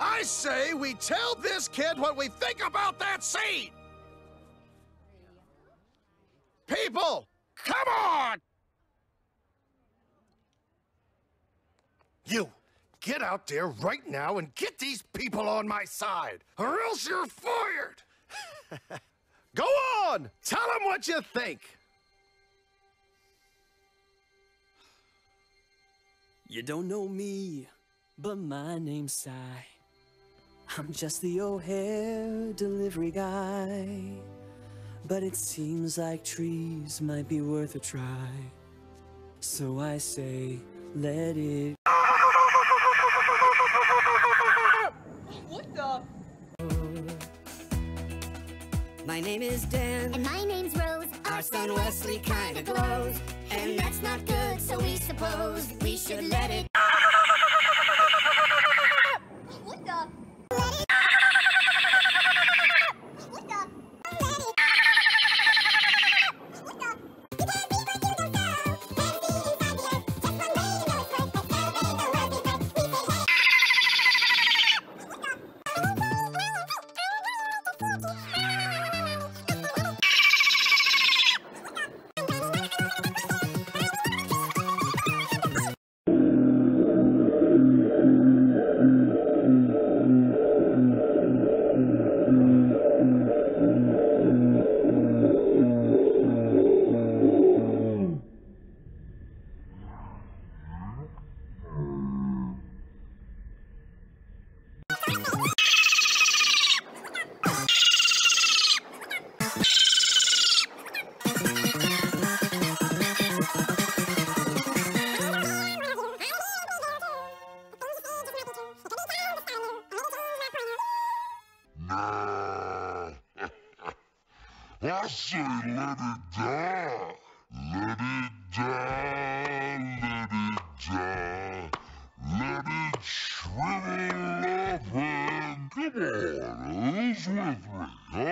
I say we tell this kid what we think about that seed! People, come on! You, get out there right now and get these people on my side, or else you're fired! Go on! Tell them what you think! You don't know me, but my name's Cy. I'm just the O'Hare delivery guy. But it seems like trees might be worth a try. So I say, let it... What the... My name is Dan. And my name's Rose. Our son Wesley kinda glows. And that's not good, so we suppose we should let it... What the... Let it... What the... Let it... I say let it die, let it die, let it die, let it shrivel up and come on, who's with me?